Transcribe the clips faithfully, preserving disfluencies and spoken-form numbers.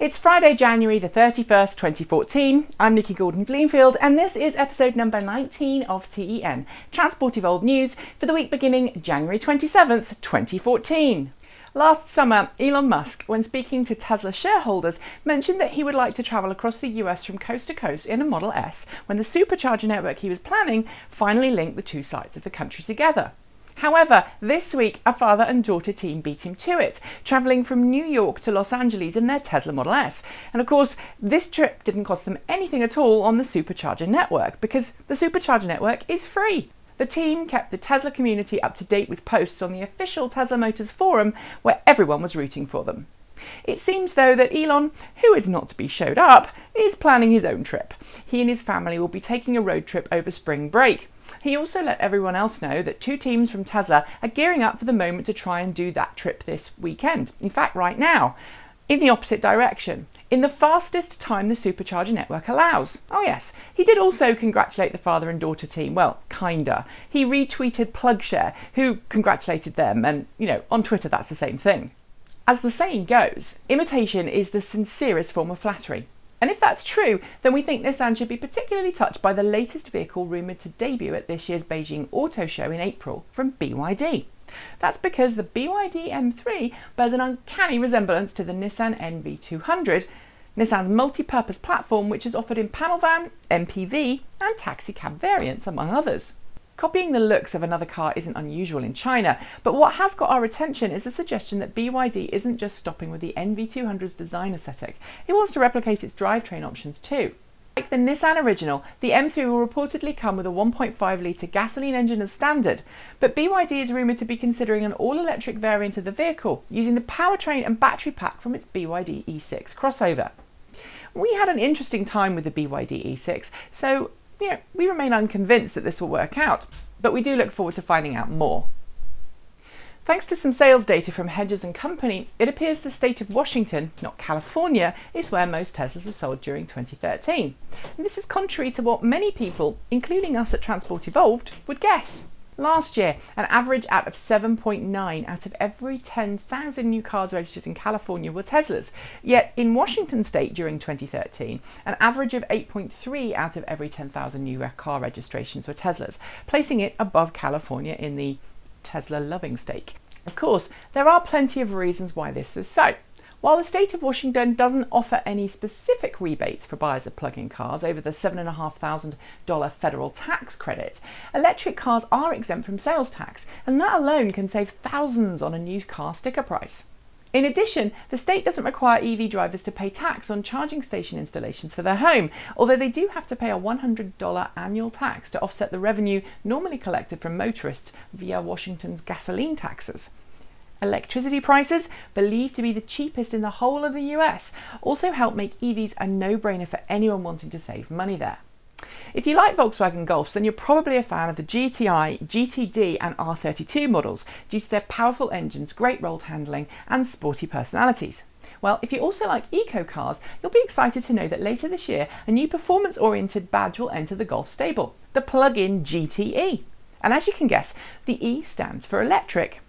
It's Friday, January the thirty-first, twenty fourteen. I'm Nikki Gordon-Bloomfield and this is episode number nineteen of T E N, Transport Evolved News, for the week beginning January twenty-seventh, twenty fourteen. Last summer, Elon Musk, when speaking to Tesla shareholders, mentioned that he would like to travel across the U S from coast to coast in a Model S when the Supercharger network he was planning finally linked the two sides of the country together. However, this week, a father and daughter team beat him to it, travelling from New York to Los Angeles in their Tesla Model S. And of course, this trip didn't cost them anything at all on the Supercharger network, because the Supercharger network is free. The team kept the Tesla community up to date with posts on the official Tesla Motors forum, where everyone was rooting for them. It seems, though, that Elon, who is not to be showed up, is planning his own trip. He and his family will be taking a road trip over spring break. He also let everyone else know that two teams from Tesla are gearing up for the moment to try and do that trip this weekend, in fact right now, in the opposite direction, in the fastest time the Supercharger network allows. Oh yes, he did also congratulate the father and daughter team, well, kinda. He retweeted Plugshare, who congratulated them, and you know, on Twitter that's the same thing. As the saying goes, imitation is the sincerest form of flattery. And if that's true, then we think Nissan should be particularly touched by the latest vehicle rumoured to debut at this year's Beijing Auto Show in April from B Y D. That's because the B Y D M three bears an uncanny resemblance to the Nissan N V two hundred, Nissan's multi-purpose platform which is offered in panel van, M P V and taxi cab variants, among others. Copying the looks of another car isn't unusual in China, but what has got our attention is the suggestion that B Y D isn't just stopping with the N V two hundred's design aesthetic, it wants to replicate its drivetrain options too. Like the Nissan original, the M three will reportedly come with a one point five litre gasoline engine as standard, but B Y D is rumoured to be considering an all-electric variant of the vehicle, using the powertrain and battery pack from its B Y D E six crossover. We had an interesting time with the B Y D E six, so you know, we remain unconvinced that this will work out, but we do look forward to finding out more. Thanks to some sales data from Hedges and Company, it appears the state of Washington, not California, is where most Teslas were sold during twenty thirteen. And this is contrary to what many people, including us at Transport Evolved, would guess. Last year, an average out of seven point nine out of every ten thousand new cars registered in California were Teslas. Yet in Washington state during twenty thirteen, an average of eight point three out of every ten thousand new car registrations were Teslas, placing it above California in the Tesla-loving state. Of course, there are plenty of reasons why this is so. While the state of Washington doesn't offer any specific rebates for buyers of plug-in cars over the seven thousand five hundred dollar federal tax credit, electric cars are exempt from sales tax, and that alone can save thousands on a new car sticker price. In addition, the state doesn't require E V drivers to pay tax on charging station installations for their home, although they do have to pay a one hundred dollar annual tax to offset the revenue normally collected from motorists via Washington's gasoline taxes. Electricity prices, believed to be the cheapest in the whole of the U S, also help make E Vs a no-brainer for anyone wanting to save money there. If you like Volkswagen Golfs, then you're probably a fan of the G T I, G T D and R thirty-two models due to their powerful engines, great rolled handling and sporty personalities. Well, if you also like eco cars, you'll be excited to know that later this year a new performance-oriented badge will enter the Golf stable, the plug-in G T E. And as you can guess, the E stands for electric.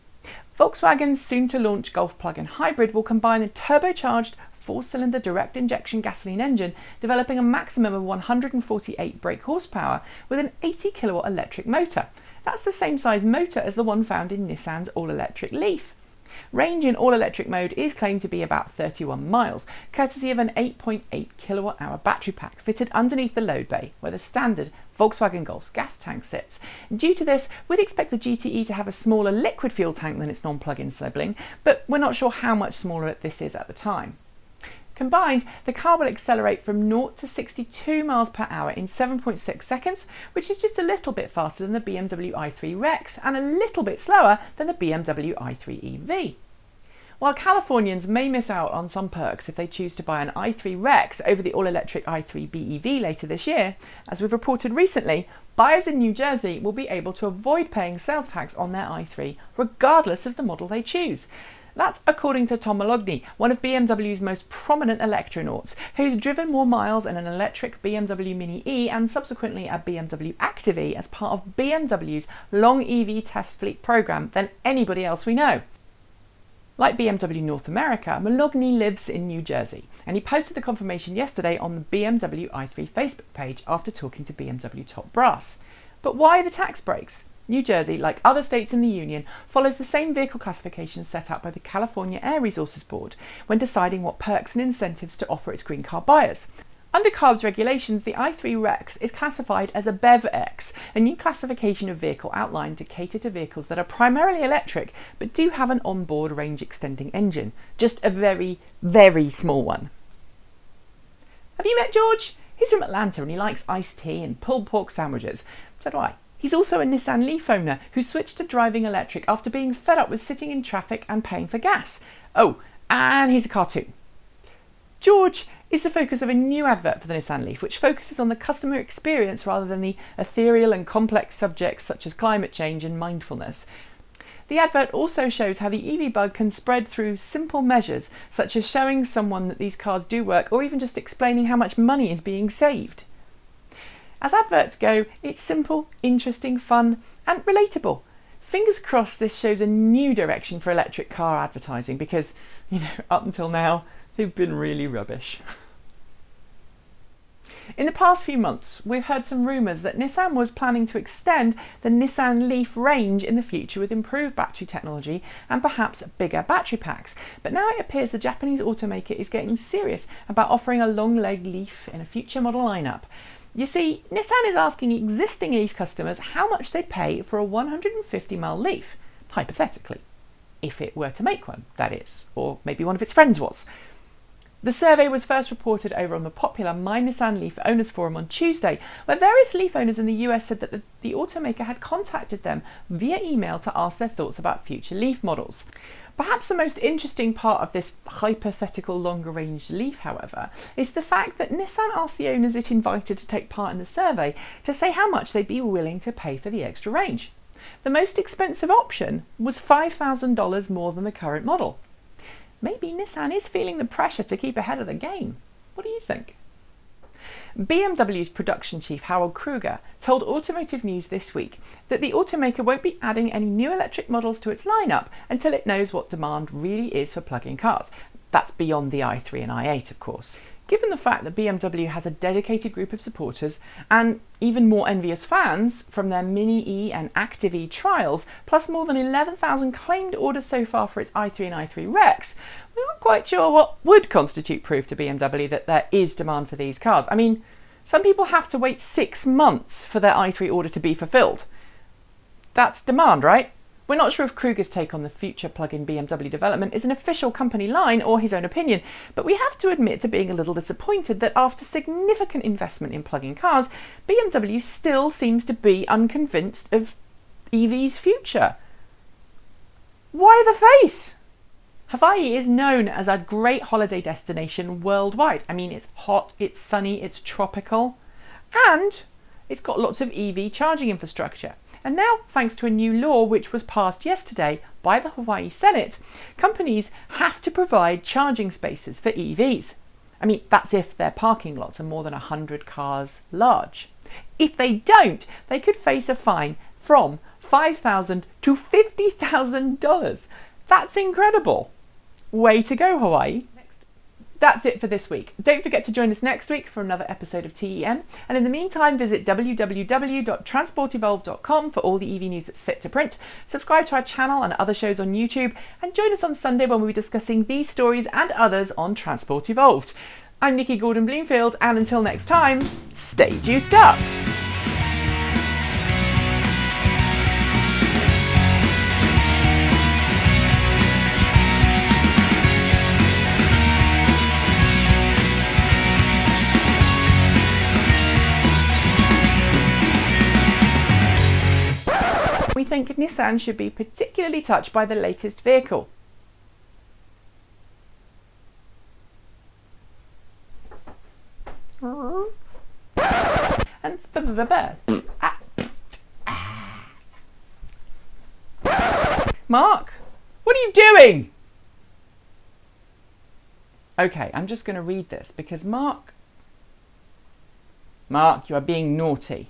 Volkswagen's soon-to-launch Golf plug-in hybrid will combine a turbocharged four-cylinder direct injection gasoline engine, developing a maximum of one hundred forty-eight brake horsepower with an eighty kilowatt electric motor. That's the same size motor as the one found in Nissan's all-electric Leaf. Range in all-electric mode is claimed to be about thirty-one miles, courtesy of an eight point eight kilowatt hour battery pack fitted underneath the load bay, where the standard Volkswagen Golf's gas tank sits. Due to this, we'd expect the G T E to have a smaller liquid fuel tank than its non-plug-in sibling, but we're not sure how much smaller this is at the time. Combined, the car will accelerate from zero to sixty-two miles per hour in seven point six seconds, which is just a little bit faster than the B M W i three Rex and a little bit slower than the B M W i three E V. While Californians may miss out on some perks if they choose to buy an i three Rex over the all-electric i three B E V later this year, as we've reported recently, buyers in New Jersey will be able to avoid paying sales tax on their i three regardless of the model they choose. That's according to Tom Moloughney, one of B M W's most prominent electronauts, who's driven more miles in an electric B M W Mini E and subsequently a B M W Active E as part of B M W's long E V test fleet program than anybody else we know. Like B M W North America, Moloughney lives in New Jersey, and he posted the confirmation yesterday on the B M W i three Facebook page after talking to B M W top brass. But why the tax breaks? New Jersey, like other states in the Union, follows the same vehicle classification set up by the California Air Resources Board when deciding what perks and incentives to offer its green car buyers. Under C A R B's regulations, the i three Rex is classified as a B E V X, a new classification of vehicle outlined to cater to vehicles that are primarily electric but do have an onboard range-extending engine. Just a very, very small one. Have you met George? He's from Atlanta and he likes iced tea and pulled pork sandwiches. So do I. He's also a Nissan Leaf owner who switched to driving electric after being fed up with sitting in traffic and paying for gas. Oh, and he's a cartoon. George is the focus of a new advert for the Nissan Leaf, which focuses on the customer experience rather than the ethereal and complex subjects such as climate change and mindfulness. The advert also shows how the E V bug can spread through simple measures, such as showing someone that these cars do work, or even just explaining how much money is being saved. As adverts go, it's simple, interesting, fun, and relatable. Fingers crossed this shows a new direction for electric car advertising, because, you know, up until now, they've been really rubbish. In the past few months, we've heard some rumours that Nissan was planning to extend the Nissan Leaf range in the future with improved battery technology and perhaps bigger battery packs. But now it appears the Japanese automaker is getting serious about offering a long-leg Leaf in a future model lineup. You see, Nissan is asking existing Leaf customers how much they'd pay for a one hundred fifty mile Leaf, hypothetically, if it were to make one, that is, or maybe one of its friends was. The survey was first reported over on the popular My Nissan Leaf Owners Forum on Tuesday, where various Leaf owners in the U S said that the, the automaker had contacted them via email to ask their thoughts about future Leaf models. Perhaps the most interesting part of this hypothetical longer-range Leaf, however, is the fact that Nissan asked the owners it invited to take part in the survey to say how much they'd be willing to pay for the extra range. The most expensive option was five thousand dollars more than the current model. Maybe Nissan is feeling the pressure to keep ahead of the game. What do you think? B M W's production chief Harald Krüger told Automotive News this week that the automaker won't be adding any new electric models to its lineup until it knows what demand really is for plug-in cars. That's beyond the i three and i eight, of course. Given the fact that B M W has a dedicated group of supporters and even more envious fans from their Mini E and Active E trials, plus more than eleven thousand claimed orders so far for its i three and i three Rex, we're not quite sure what would constitute proof to B M W that there is demand for these cars. I mean, some people have to wait six months for their i three order to be fulfilled. That's demand, right? We're not sure if Krüger's take on the future plug-in B M W development is an official company line or his own opinion, but we have to admit to being a little disappointed that after significant investment in plug-in cars, B M W still seems to be unconvinced of E V's future. Why the face? Hawaii is known as a great holiday destination worldwide. I mean, it's hot, it's sunny, it's tropical, and it's got lots of E V charging infrastructure. And now, thanks to a new law which was passed yesterday by the Hawaii Senate, companies have to provide charging spaces for E Vs. I mean, that's if their parking lots are more than one hundred cars large. If they don't, they could face a fine from five thousand dollars to fifty thousand dollars. That's incredible. Way to go, Hawaii. That's it for this week. Don't forget to join us next week for another episode of T E N. And in the meantime, visit w w w dot transport evolved dot com for all the E V news that's fit to print. Subscribe to our channel and other shows on YouTube. And join us on Sunday when we'll be discussing these stories and others on Transport Evolved. I'm Nikki Gordon-Bloomfield, and until next time, stay juiced up. Think Nissan should be particularly touched by the latest vehicle. And ah. Ah. Mark, what are you doing? Okay, I'm just going to read this because Mark, Mark, you are being naughty.